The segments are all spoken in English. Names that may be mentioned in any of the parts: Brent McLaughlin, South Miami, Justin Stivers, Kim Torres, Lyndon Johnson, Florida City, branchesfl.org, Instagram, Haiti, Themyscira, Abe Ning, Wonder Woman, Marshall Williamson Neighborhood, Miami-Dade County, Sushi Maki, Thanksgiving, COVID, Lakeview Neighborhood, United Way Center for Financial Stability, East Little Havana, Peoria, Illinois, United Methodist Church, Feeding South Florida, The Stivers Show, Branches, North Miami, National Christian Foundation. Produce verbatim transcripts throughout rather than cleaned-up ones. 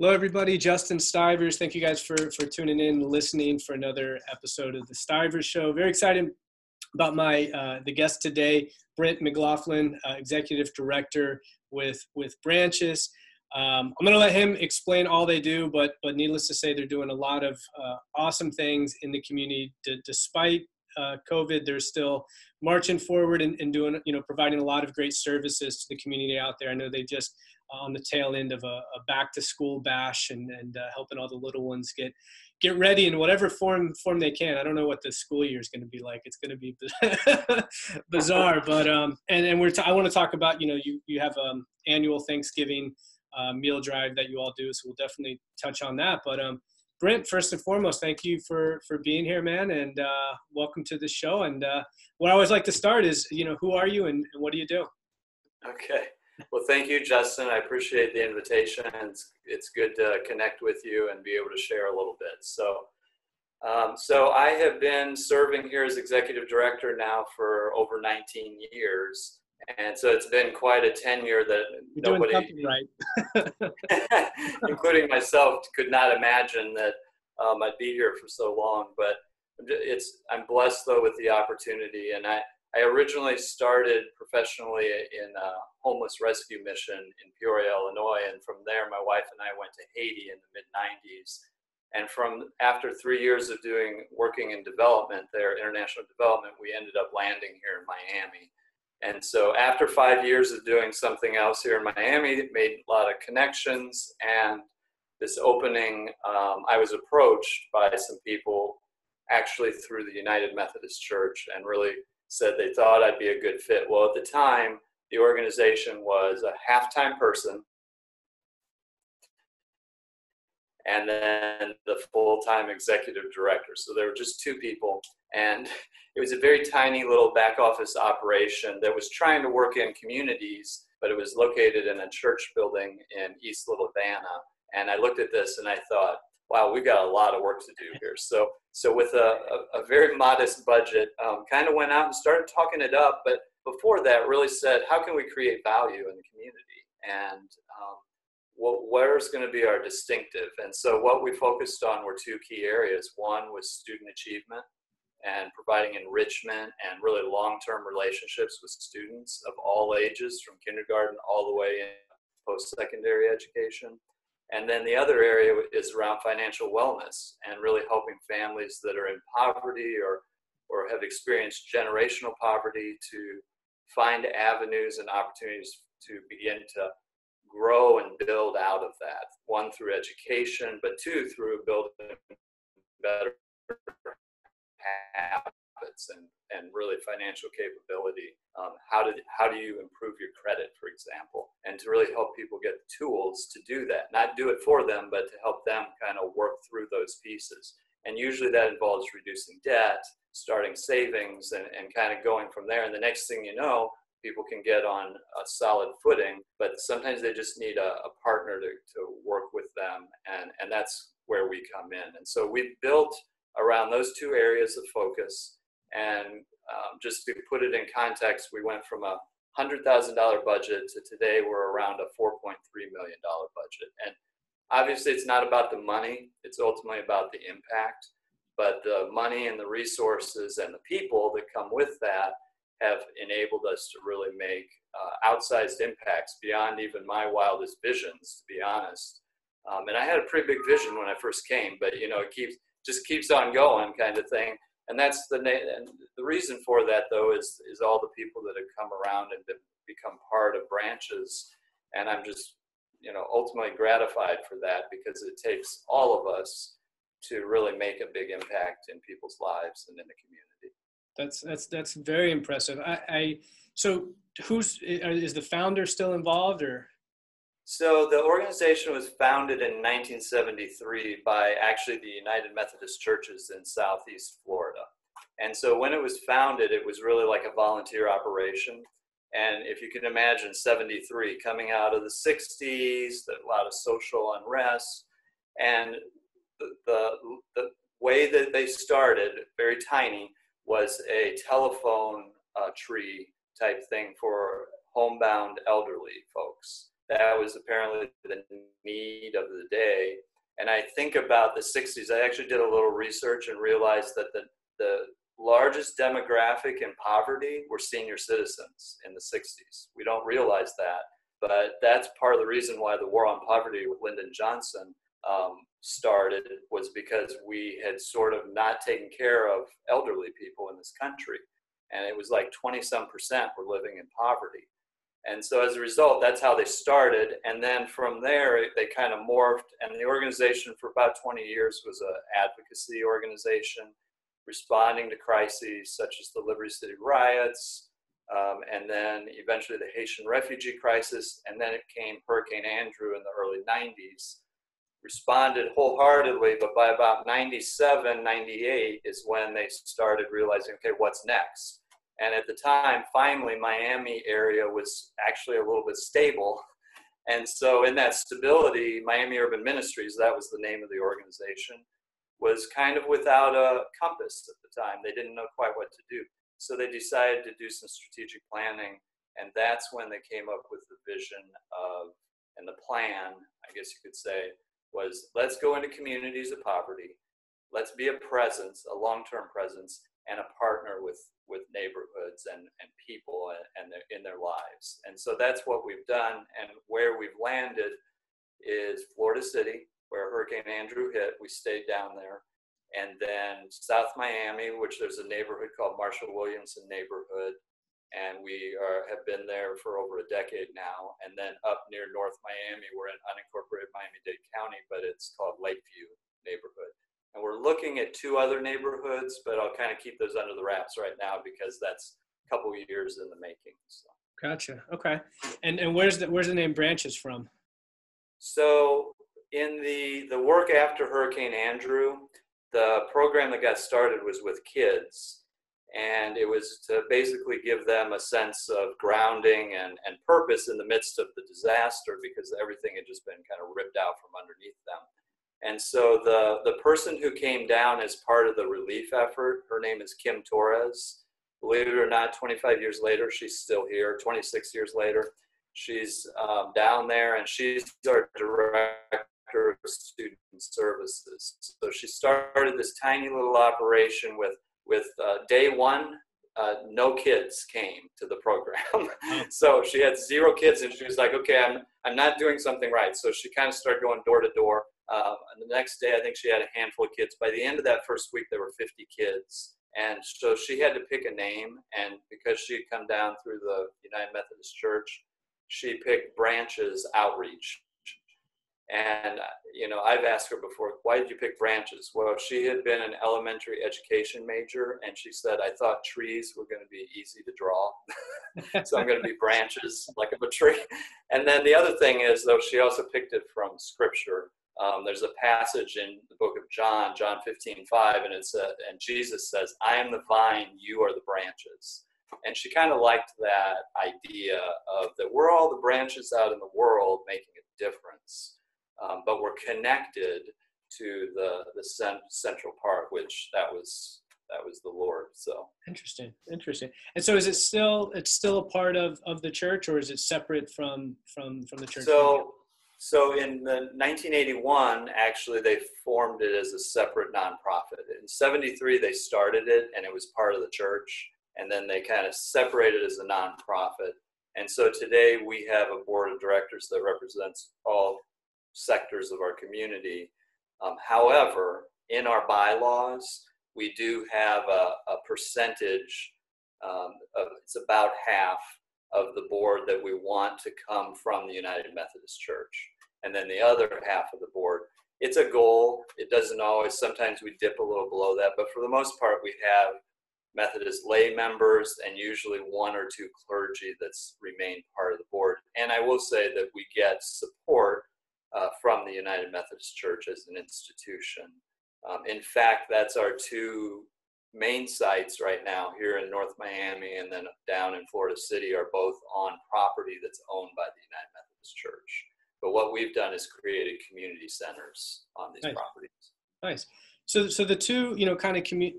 Hello, everybody. Justin Stivers. Thank you guys for, for tuning in and listening for another episode of The Stivers Show. Very excited about my uh, the guest today, Brent McLaughlin, uh, Executive Director with, with Branches. Um, I'm going to let him explain all they do, but but needless to say, they're doing a lot of uh, awesome things in the community. D- despite uh, COVID, they're still marching forward and, and doing, you know, providing a lot of great services to the community out there. I know they just on the tail end of a, a back-to-school bash and, and uh, helping all the little ones get get ready in whatever form form they can. I don't know what the school year is going to be like. It's going to be bizarre, but um, and and we're t- I want to talk about, you know, you you have um annual Thanksgiving uh, meal drive that you all do, so we'll definitely touch on that. But um, Brent, first and foremost, thank you for for being here, man, and uh, welcome to the show. And uh, what I always like to start is, you know, who are you and, and what do you do? Okay. Well, thank you, Justin. I appreciate the invitation. It's, it's good to connect with you and be able to share a little bit. So, um, so I have been serving here as executive director now for over nineteen years. And so it's been quite a tenure that You're nobody, right. including myself, could not imagine that um, I'd be here for so long. But it's, I'm blessed, though, with the opportunity. And I, I originally started professionally in a homeless rescue mission in Peoria, Illinois, and from there my wife and I went to Haiti in the mid nineties. And from after three years of doing working in development there, international development, we ended up landing here in Miami. And so after five years of doing something else here in Miami, made a lot of connections, and this opening, um, I was approached by some people actually through the United Methodist Church and really said they thought I'd be a good fit. Well, at the time, the organization was a half-time person and then the full-time executive director. So there were just two people, and it was a very tiny little back office operation that was trying to work in communities, but it was located in a church building in East Little Havana. And I looked at this and I thought, wow, we've got a lot of work to do here. So so with a, a, a very modest budget, um, kind of went out and started talking it up. But before that, really said, how can we create value in the community? And um, what, where's going to be our distinctive? And so what we focused on were two key areas. One was student achievement and providing enrichment and really long-term relationships with students of all ages, from kindergarten all the way in post-secondary education. And then the other area is around financial wellness and really helping families that are in poverty or or have experienced generational poverty to find avenues and opportunities to begin to grow and build out of that. One, through education, but two, through building better habits and, and really financial capability. Um, how, did, how do you improve your credit, for example, and to really help people get tools to do that, not do it for them, but to help them kind of work through those pieces. And usually that involves reducing debt, starting savings, and, and kind of going from there. And the next thing you know, people can get on a solid footing, but sometimes they just need a, a partner to, to work with them. And, and that's where we come in. And so we've built around those two areas of focus. And um, just to put it in context, we went from a one hundred thousand dollars budget to today we're around a four point three million dollars budget. And obviously it's not about the money, it's ultimately about the impact, but the money and the resources and the people that come with that have enabled us to really make uh, outsized impacts beyond even my wildest visions, to be honest. Um, and I had a pretty big vision when I first came, but you know, it keeps just keeps on going kind of thing. And that's the and the reason for that, though, is is all the people that have come around and been, become part of Branches. And I'm just, you know, ultimately gratified for that, because it takes all of us to really make a big impact in people's lives and in the community. That's that's that's very impressive. I, I so who's is the founder still involved, or? So the organization was founded in nineteen seventy-three by actually the United Methodist Churches in Southeast Florida. And so when it was founded, it was really like a volunteer operation. And if you can imagine seventy-three coming out of the sixties, a lot of social unrest, and the, the, the way that they started, very tiny, was a telephone uh, tree type thing for homebound elderly folks. That was apparently the need of the day. And I think about the sixties, I actually did a little research and realized that the, the largest demographic in poverty were senior citizens in the sixties. We don't realize that, but that's part of the reason why the war on poverty with Lyndon Johnson um, started, was because we had sort of not taken care of elderly people in this country. And it was like twenty some percent were living in poverty. And so as a result, that's how they started. And then from there, they kind of morphed. And the organization for about twenty years was an advocacy organization responding to crises such as the Liberty City riots, um, and then eventually the Haitian refugee crisis. And then it came Hurricane Andrew in the early nineties, responded wholeheartedly. But by about ninety-seven, ninety-eight is when they started realizing, okay, what's next? And at the time, finally, Miami area was actually a little bit stable. And so in that stability, Miami Urban Ministries, that was the name of the organization, was kind of without a compass at the time. They didn't know quite what to do. So they decided to do some strategic planning. And that's when they came up with the vision of, and the plan, I guess you could say, was let's go into communities of poverty. Let's be a presence, a long-term presence, and a partner with, with neighborhoods and, and people and, and their, in their lives. And so that's what we've done. And where we've landed is Florida City, where Hurricane Andrew hit. We stayed down there. And then South Miami, which there's a neighborhood called Marshall Williamson Neighborhood. And we are, have been there for over a decade now. And then up near North Miami, we're in unincorporated Miami-Dade County, but it's called Lakeview Neighborhood. And we're looking at two other neighborhoods, but I'll kind of keep those under the wraps right now because that's a couple of years in the making. So. Gotcha. Okay. And and where's the where's the name Branches from? So in the the work after Hurricane Andrew, the program that got started was with kids, and it was to basically give them a sense of grounding and, and purpose in the midst of the disaster, because everything had just been kind of ripped out from underneath them. And so the, the person who came down as part of the relief effort, her name is Kim Torres. Believe it or not, twenty-five years later, she's still here. twenty-six years later, she's um, down there, and she's our director of student services. So she started this tiny little operation with, with uh, day one, uh, no kids came to the program. So she had zero kids, and she was like, okay, I'm, I'm not doing something right. So she kind of started going door to door. Um, and the next day, I think she had a handful of kids. By the end of that first week, there were fifty kids. And so she had to pick a name. And because she had come down through the United Methodist Church, she picked Branches Outreach. And, you know, I've asked her before, why did you pick Branches? Well, she had been an elementary education major. And she said, I thought trees were going to be easy to draw. So I'm going to be branches like of a tree. And then the other thing is, though, she also picked it from Scripture. Um, there's a passage in the book of John, John fifteen five, and it said, and Jesus says, I am the vine, you are the branches. And she kind of liked that idea of that we're all the branches out in the world making a difference, um, but we're connected to the, the cent- central part, which that was that was the Lord. So interesting, interesting. And so, is it still it's still a part of, of the church, or is it separate from from from the church? So. So in the nineteen eighty-one, actually, they formed it as a separate nonprofit. In seventy-three, they started it, and it was part of the church. And then they kind of separated as a nonprofit. And so today we have a board of directors that represents all sectors of our community. Um, however, in our bylaws, we do have a, a percentage. Um, of, it's about half of the board that we want to come from the United Methodist Church. And then the other half of the board, it's a goal. It doesn't always, sometimes we dip a little below that, but for the most part, we have Methodist lay members and usually one or two clergy that's remained part of the board. And I will say that we get support uh, from the United Methodist Church as an institution. Um, in fact, that's our two main sites right now here in North Miami and then down in Florida City are both on property that's owned by the United Methodist Church. But what we've done is created community centers on these nice. properties. Nice. So so the two, you know, kind of commu-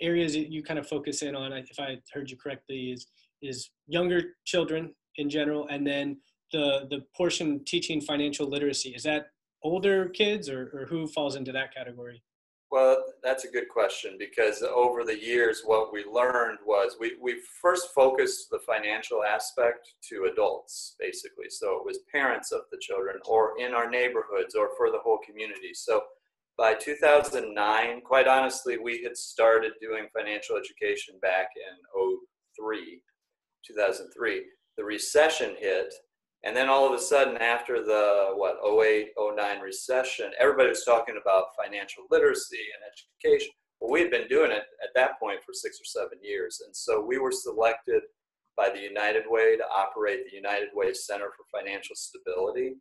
areas that you kind of focus in on, if I heard you correctly, is is younger children in general, and then the the portion teaching financial literacy? Is that older kids, or, or who falls into that category? Well, that's a good question, because over the years, what we learned was we, we first focused the financial aspect to adults, basically. So it was parents of the children, or in our neighborhoods, or for the whole community. So by two thousand nine, quite honestly, we had started doing financial education back in oh three, two thousand three. The recession hit. And then all of a sudden, after the, what, oh eight, oh nine recession, everybody was talking about financial literacy and education. Well, we had been doing it at that point for six or seven years. And so we were selected by the United Way to operate the United Way Center for Financial Stability,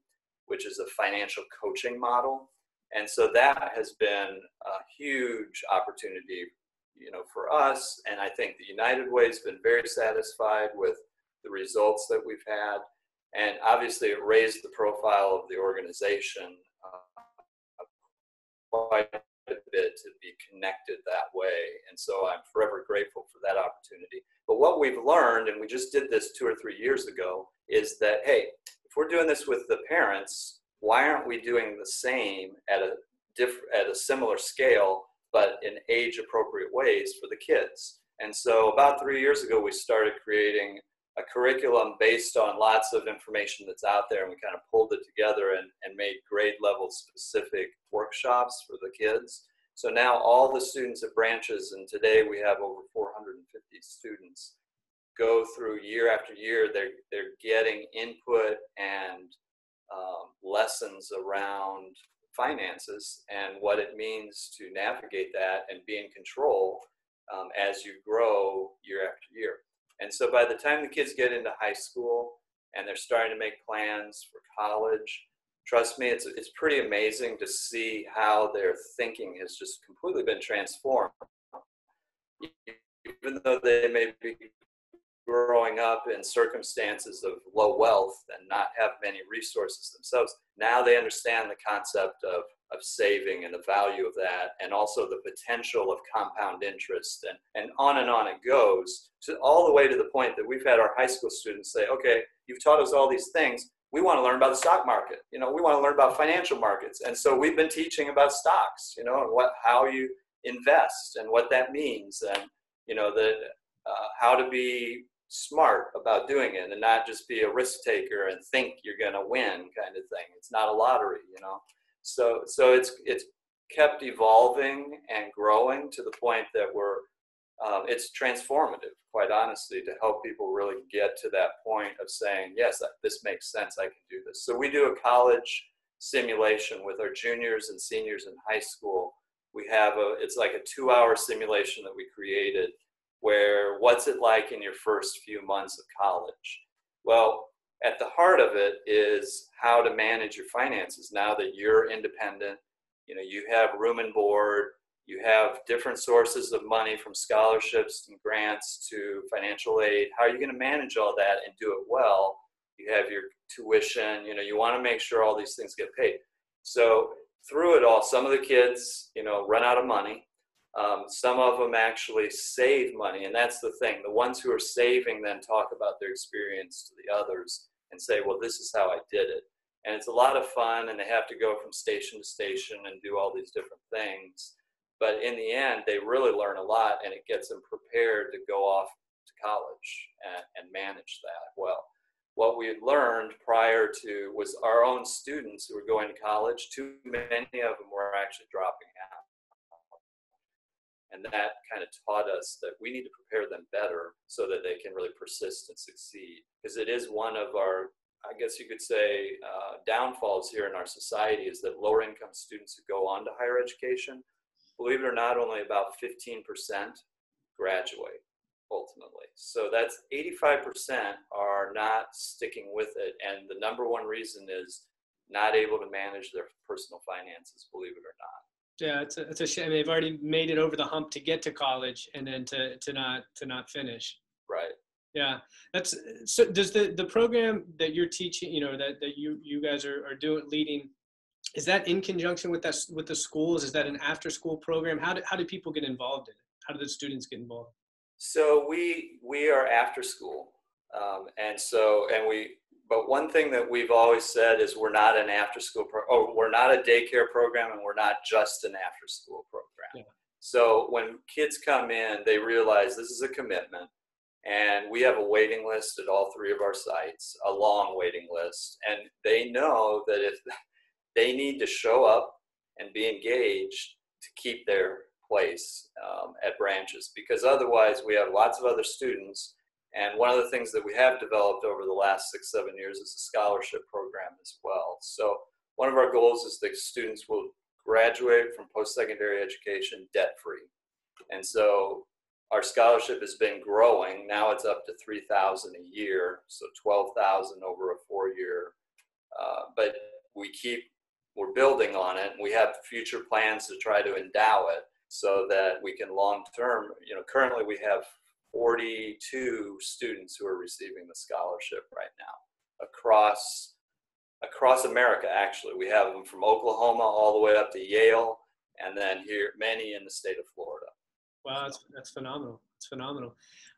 which is a financial coaching model. And so that has been a huge opportunity, you know, for us. And I think the United Way has been very satisfied with the results that we've had. And obviously, it raised the profile of the organization uh, quite a bit to be connected that way. And so I'm forever grateful for that opportunity. But what we've learned, and we just did this two or three years ago, is that, hey, if we're doing this with the parents, why aren't we doing the same at a diff- at a similar scale, but in age-appropriate ways for the kids? And so about three years ago, we started creating a curriculum based on lots of information that's out there, and we kind of pulled it together and, and made grade level specific workshops for the kids. So now all the students at Branches, and today we have over four hundred fifty students, go through year after year. They're, they're getting input and um, lessons around finances and what it means to navigate that and be in control um, as you grow year after year. And so by the time the kids get into high school and they're starting to make plans for college, trust me, it's it's pretty amazing to see how their thinking has just completely been transformed. Even though they may be growing up in circumstances of low wealth and not have many resources themselves, now they understand the concept of, of saving and the value of that, and also the potential of compound interest, and, and on and on it goes, to all the way to the point that we've had our high school students say, okay, you've taught us all these things. We want to learn about the stock market. You know, we want to learn about financial markets. And so we've been teaching about stocks, you know, and what, how you invest and what that means, and, you know, the, uh, how to be smart about doing it and not just be a risk taker and think you're going to win kind of thing. It's not a lottery, you know. So so it's it's kept evolving and growing to the point that we're, um, it's transformative, quite honestly, to help people really get to that point of saying, yes, this makes sense, I can do this. So we do a college simulation with our juniors and seniors in high school. We have a, it's like a two hour simulation that we created where what's it like in your first few months of college? Well, at the heart of it is how to manage your finances now that you're independent. You know, you have room and board, you have different sources of money from scholarships and grants to financial aid. How are you going to manage all that and do it well? You have your tuition, you know, you want to make sure all these things get paid. So through it all, some of the kids, you know, run out of money. Um, some of them actually save money. And that's the thing. The ones who are saving then talk about their experience to the others and say, well, this is how I did it. And it's a lot of fun, and they have to go from station to station and do all these different things. But in the end, they really learn a lot, and it gets them prepared to go off to college and, and manage that well. What we had learned prior to was our own students who were going to college, too many of them were actually dropping out. And that kind of taught us that we need to prepare them better so that they can really persist and succeed. Because it is one of our, I guess you could say, uh, downfalls here in our society is that lower income students who go on to higher education, believe it or not, only about fifteen percent graduate ultimately. So that's eighty-five percent are not sticking with it. And the number one reason is not able to manage their personal finances, believe it or not. Yeah, it's a, it's a shame. They've already made it over the hump to get to college, and then to, to not to not finish. Right. Yeah. That's so. Does the, the program that you're teaching, you know, that, that you, you guys are are doing leading, is that in conjunction with that with the schools? Is that an after school program? How do how do people get involved in it? How do the students get involved? So we we are after school, um, and so and we. But one thing that we've always said is we're not an after-school pro- oh, we're not a daycare program, and we're not just an after-school program. Yeah. So when kids come in, they realize this is a commitment, and we have a waiting list at all three of our sites, a long waiting list, and they know that if they need to show up and be engaged to keep their place um, at Branches, because otherwise we have lots of other students. And one of the things that we have developed over the last six, seven years is a scholarship program as well. So one of our goals is that students will graduate from post-secondary education debt-free. And so our scholarship has been growing. Now it's up to three thousand dollars a year, so twelve thousand dollars over a four-year. Uh, but we keep, we're building on it, and we have future plans to try to endow it so that we can long-term, you know, currently we have forty-two students who are receiving the scholarship right now across across America. Actually, we have them from Oklahoma all the way up to Yale, and then here many in the state of Florida. Wow, that's that's phenomenal. It's phenomenal.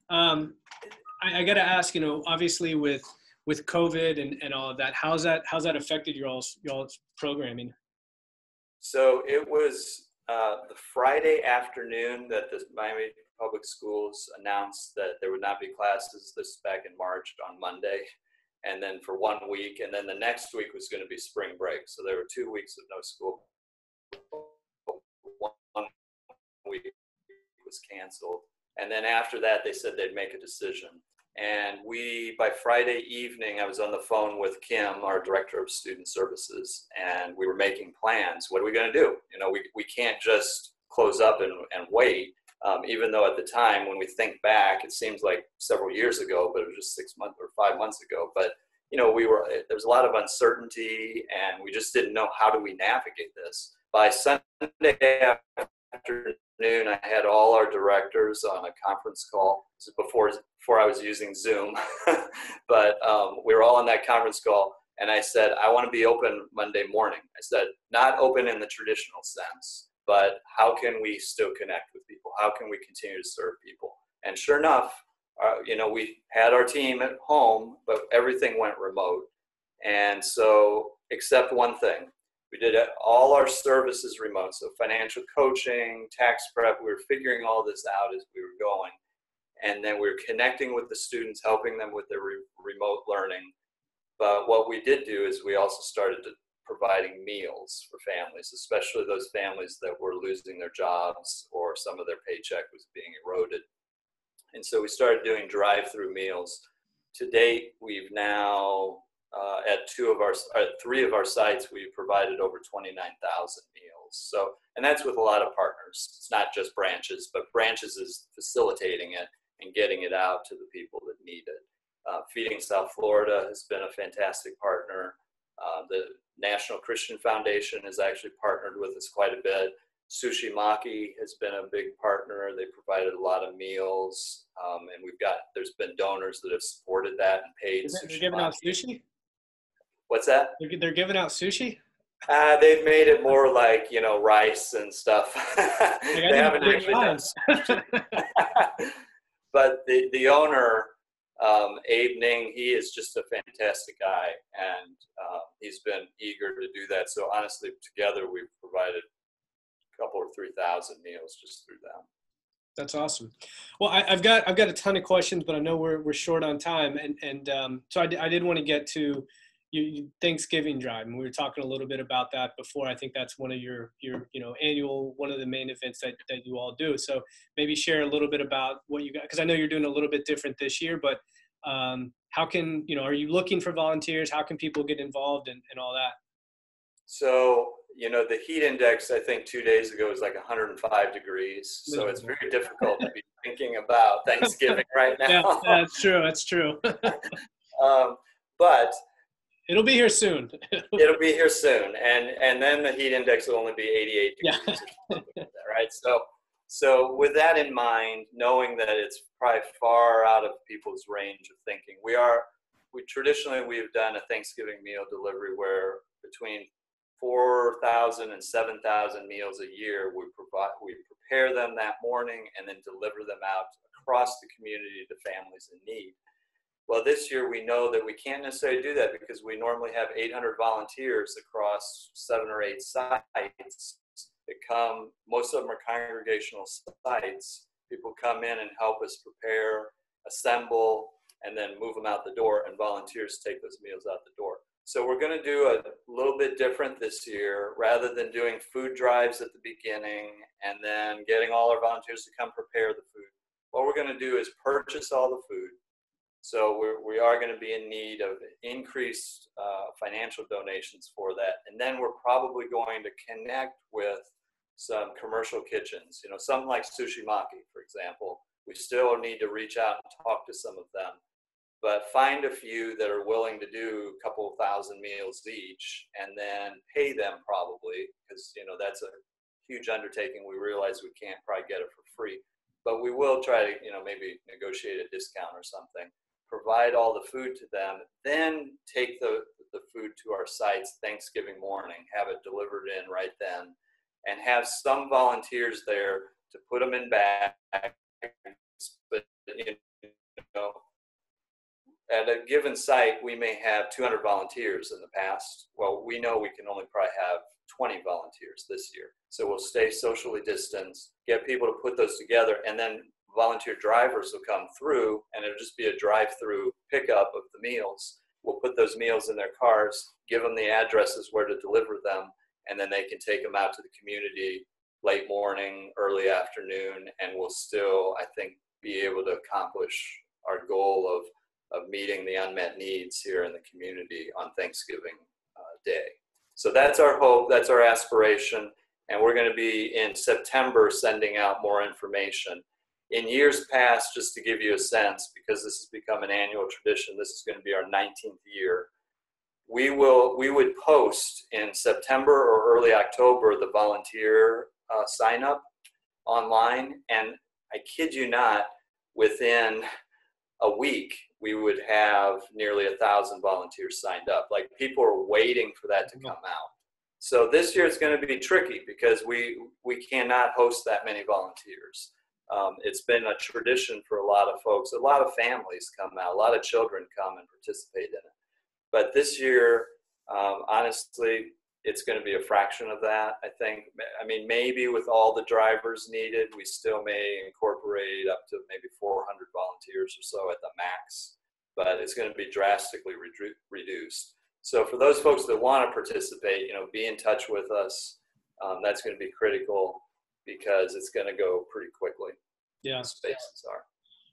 Um, I, I got to ask, you know, obviously with with COVID and, and all of that, how's that how's that affected y'all's y'all's programming? So it was uh, the Friday afternoon that the Miami Public Schools announced that there would not be classes this back in March on Monday, and then for one week, and then the next week was going to be spring break. So there were two weeks of no school. One week was canceled. And then after that, they said they'd make a decision. And we, by Friday evening, I was on the phone with Kim, our director of student services, and we were making plans. What are we going to do? You know, we, we can't just close up and, and wait. Um, even though at the time, when we think back, it seems like several years ago, but it was just six months or five months ago. But, you know, we were, there was a lot of uncertainty, and we just didn't know how do we navigate this. By Sunday afternoon, I had all our directors on a conference call. This is before, before I was using Zoom, but um, we were all on that conference call. And I said, I want to be open Monday morning. I said, not open in the traditional sense, but how can we still connect with people? How can we continue to serve people? And sure enough, uh, you know, we had our team at home, but everything went remote. And so, except one thing, we did all our services remote. So financial coaching, tax prep, we were figuring all this out as we were going. And then we were connecting with the students, helping them with their re- remote learning. But what we did do is we also started to providing meals for families, especially those families that were losing their jobs or some of their paycheck was being eroded. And so we started doing drive-through meals. To date, we've now, uh, at two of our, uh, three of our sites, we've provided over twenty-nine thousand meals. So, and that's with a lot of partners. It's not just Branches, but Branches is facilitating it and getting it out to the people that need it. Uh, Feeding South Florida has been a fantastic partner. Uh, the National Christian Foundation has actually partnered with us quite a bit. Sushi Maki has been a big partner. They provided a lot of meals, um, and we've got, there's been donors that have supported that and paid. They're Sushi giving Maki. Out sushi? What's that? They're, they're giving out sushi? Uh, they've made it more like, you know, rice and stuff. They haven't actually done sushi. But the, the owner, Um, Abe Ning, he is just a fantastic guy, and uh, he's been eager to do that. So honestly, together we've provided a couple or three thousand meals just through them. That's awesome. Well, I, I've got I've got a ton of questions, but I know we're we're short on time, and and um, so I, d- I did want to get to your, your Thanksgiving drive, and we were talking a little bit about that before. I think that's one of your your you know annual one of the main events that that you all do. So maybe share a little bit about what you got, because I know you're doing a little bit different this year, but Um, how can, you know, are you looking for volunteers? How can people get involved in, in all that? So, you know, the heat index, I think two days ago was like one hundred five degrees. So it's very difficult to be thinking about Thanksgiving right now. Yeah, that's true. That's true. um, but it'll be here soon. It'll be here soon. And, and then the heat index will only be eighty-eight degrees. Yeah. Or something like that, right. So, So with that in mind, knowing that it's probably far out of people's range of thinking, we are, we traditionally, we've done a Thanksgiving meal delivery where between four thousand and seven thousand meals a year, we provide, we prepare them that morning and then deliver them out across the community to families in need. Well, this year we know that we can't necessarily do that because we normally have eight hundred volunteers across seven or eight sites that come. Most of them are congregational sites. People come in and help us prepare, assemble, and then move them out the door, and volunteers take those meals out the door. So we're going to do a little bit different this year. Rather than doing food drives at the beginning and then getting all our volunteers to come prepare the food, what we're going to do is purchase all the food. So we're, we are going to be in need of increased uh, financial donations for that. And then we're probably going to connect with some commercial kitchens, you know, something like Sushi Maki, for example. We still need to reach out and talk to some of them, but find a few that are willing to do a couple thousand meals each and then pay them probably, because, you know, that's a huge undertaking. We realize we can't probably get it for free, but we will try to, you know, maybe negotiate a discount or something. Provide all the food to them, then take the, the food to our sites Thanksgiving morning, have it delivered in right then, and have some volunteers there to put them in bags, but, you know, at a given site, we may have two hundred volunteers in the past. Well, we know we can only probably have twenty volunteers this year, so we'll stay socially distanced, get people to put those together, and then volunteer drivers will come through, and it'll just be a drive-through pickup of the meals. We'll put those meals in their cars, give them the addresses where to deliver them, and then they can take them out to the community late morning, early afternoon, and we'll still, I think, be able to accomplish our goal of, of meeting the unmet needs here in the community on Thanksgiving uh, Day. So that's our hope, that's our aspiration, and we're going to be in September sending out more information. In years past, just to give you a sense, because this has become an annual tradition, this is going to be our nineteenth year, we will we would post in September or early October the volunteer uh, sign-up online, and I kid you not, within a week, we would have nearly a thousand volunteers signed up. Like, people are waiting for that to come out. So this year it's going to be tricky because we, we cannot host that many volunteers. Um, it's been a tradition for a lot of folks. A lot of families come out. A lot of children come and participate in it. But this year, um, honestly, it's going to be a fraction of that, I think. I mean, maybe with all the drivers needed, we still may incorporate up to maybe four hundred volunteers or so at the max. But it's going to be drastically redu- reduced. So for those folks that want to participate, you know, be in touch with us. Um, that's going to be critical, because it's going to go pretty quickly. Yeah. Spaces are.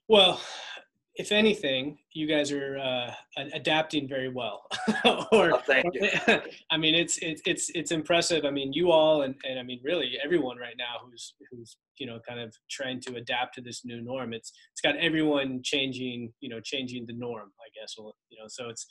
Well, if anything, you guys are uh, adapting very well. or, oh, thank you. I mean, it's, it's, it's, it's impressive. I mean, you all, and, and I mean, really everyone right now who's, who's, you know, kind of trying to adapt to this new norm. It's, it's got everyone changing, you know, changing the norm, I guess, you know, so it's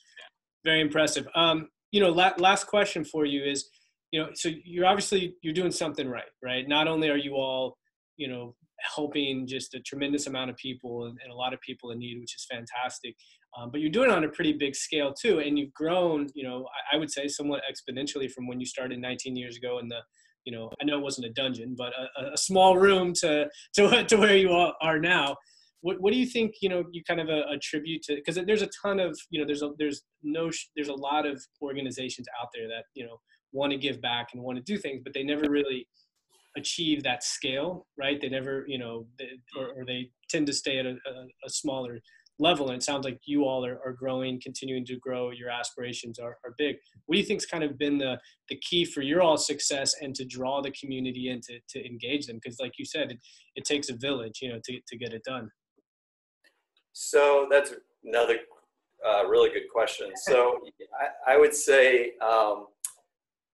very impressive. Um, you know, la- last question for you is, you know, so you're obviously, you're doing something right, right? Not only are you all, you know, helping just a tremendous amount of people and, and a lot of people in need, which is fantastic, um, but you're doing it on a pretty big scale too. And you've grown, you know, I, I would say somewhat exponentially from when you started nineteen years ago in the, you know, I know it wasn't a dungeon, but a, a small room to, to, to where you are now. What what do you think, you know, you kind of uh, attribute to, because there's a ton of, you know, there's a, there's no, there's a lot of organizations out there that, you know, want to give back and want to do things, but they never really achieve that scale, right? They never, you know, they, or, or they tend to stay at a, a, a smaller level. And it sounds like you all are, are growing, continuing to grow. Your aspirations are, are big. What do you think's kind of been the, the key for your all success and to draw the community in to, to engage them? Because like you said, it, it takes a village, you know, to, to get it done. So that's another uh, really good question. So I, I would say, um,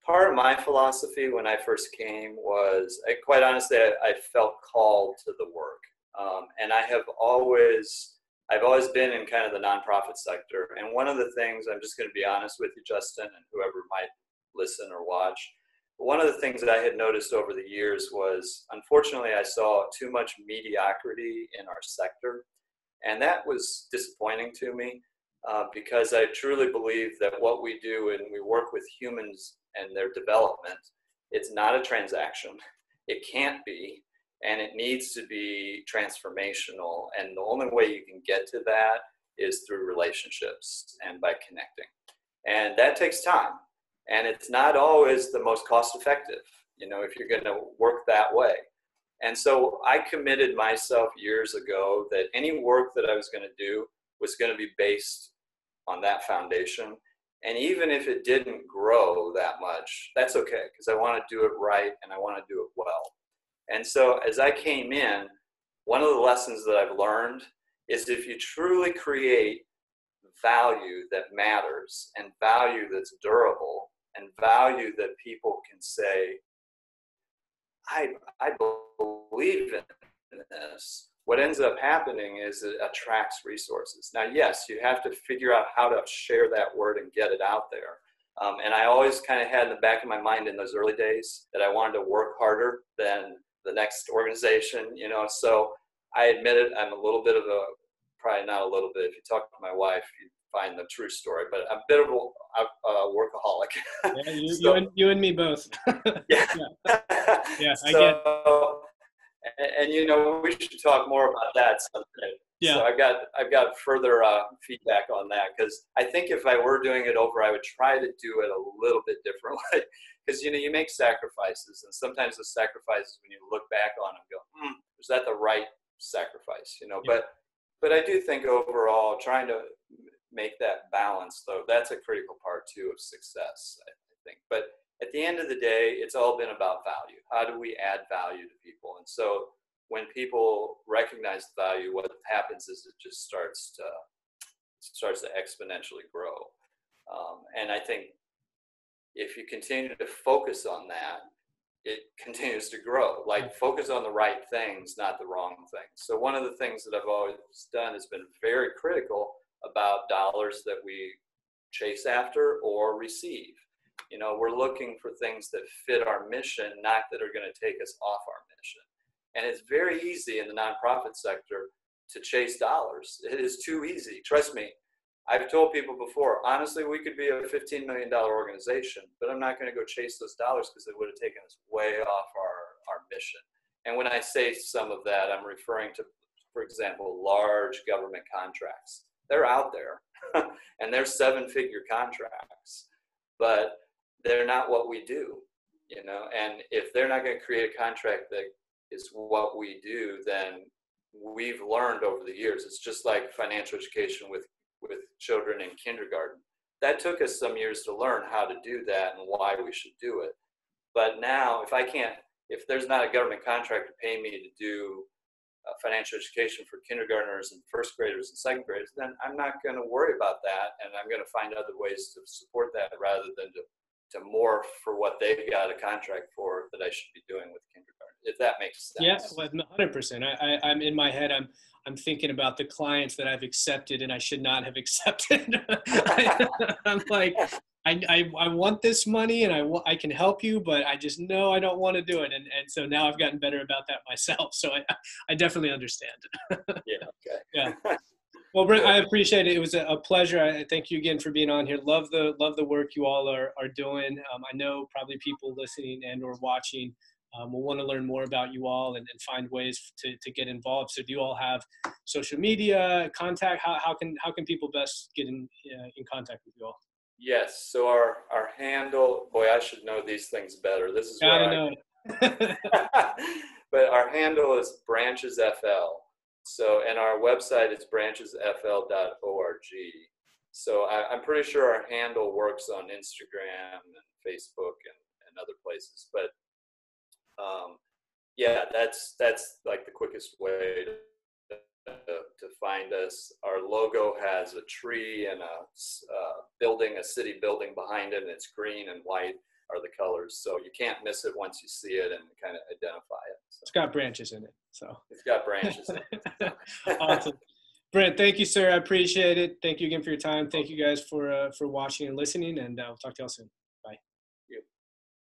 part of my philosophy when I first came was, I, quite honestly, I, I felt called to the work. Um, and I have always, I've always been in kind of the nonprofit sector. And one of the things, I'm just going to be honest with you, Justin, and whoever might listen or watch, but one of the things that I had noticed over the years was, unfortunately, I saw too much mediocrity in our sector. And that was disappointing to me uh, because I truly believe that what we do and we work with humans and their development, it's not a transaction. It can't be, and it needs to be transformational. And the only way you can get to that is through relationships and by connecting. And that takes time. And it's not always the most cost effective, you know, if you're going to work that way. And so I committed myself years ago that any work that I was going to do was going to be based on that foundation. And even if it didn't grow that much, that's okay, because I want to do it right and I want to do it well. And so as I came in, one of the lessons that I've learned is if you truly create value that matters and value that's durable and value that people can say, I, I believe in this, what ends up happening is it attracts resources. Now, yes, you have to figure out how to share that word and get it out there. Um, and I always kind of had in the back of my mind in those early days that I wanted to work harder than the next organization, you know. So I admit it, I'm a little bit of a, probably not a little bit, if you talk to my wife, you find the true story, but I'm a bit of a uh, workaholic. Yeah, you, so, you, and, you and me both. Yeah. Yeah. Yeah, I so, get it. And, and you know, we should talk more about that someday. Yeah. So I've got I've got further uh, feedback on that, because I think if I were doing it over, I would try to do it a little bit differently. Because you know, you make sacrifices, and sometimes the sacrifices, when you look back on them, go, hmm, "Was that the right sacrifice?" You know. Yeah. But but I do think overall, trying to make that balance, though, that's a critical part too of success, I think. But at the end of the day, it's all been about value. How do we add value to people? And so when people recognize the value, what happens is it just starts to starts to exponentially grow. Um, and I think if you continue to focus on that, it continues to grow. Like, focus on the right things, not the wrong things. So one of the things that I've always done has been very critical about dollars that we chase after or receive. You know, we're looking for things that fit our mission, not that are going to take us off our mission. And it's very easy in the nonprofit sector to chase dollars. It is too easy. Trust me. I've told people before, honestly, we could be a fifteen million dollars organization, but I'm not going to go chase those dollars because it would have taken us way off our, our mission. And when I say some of that, I'm referring to, for example, large government contracts. They're out there and they're seven-figure contracts, but they're not what we do, you know. And if they're not going to create a contract that is what we do, then we've learned over the years. It's just like financial education with, with children in kindergarten. That took us some years to learn how to do that and why we should do it. But now, if I can't, if there's not a government contract to pay me to do uh, financial education for kindergartners and first graders and second graders, then I'm not going to worry about that, and I'm going to find other ways to support that rather than to to morph for what they've got a contract for that I should be doing with kindergarten, if that makes sense. Yeah, well, one hundred percent. I, I, I'm in my head, I'm I'm thinking about the clients that I've accepted and I should not have accepted. I'm like, I, I I want this money and I, I can help you, but I just know I don't want to do it. And and so now I've gotten better about that myself. So I, I definitely understand. Yeah, okay. Yeah. Well, Brent, I appreciate it. It was a pleasure. I thank you again for being on here. Love the love the work you all are, are doing. Um, I know probably people listening and or watching um, will want to learn more about you all and, and find ways to, to get involved. So do you all have social media, contact? How, how can how can people best get in uh, in contact with you all? Yes. So our, our handle, boy, I should know these things better. This is where I know. But our handle is branches F L. So, and our website is branches F L dot org. So I, I'm pretty sure our handle works on Instagram and Facebook and, and other places. But um, yeah, that's that's like the quickest way to, uh, to find us. Our logo has a tree and a uh, building, a city building behind it, and it's green and white are the colors. So you can't miss it once you see it and kind of identify it. So. It's got branches in it. So it's got branches in it. So. Awesome. Brent, thank you, sir. I appreciate it. Thank you again for your time. Thank you guys for, uh, for watching and listening, and uh, we'll talk to y'all soon.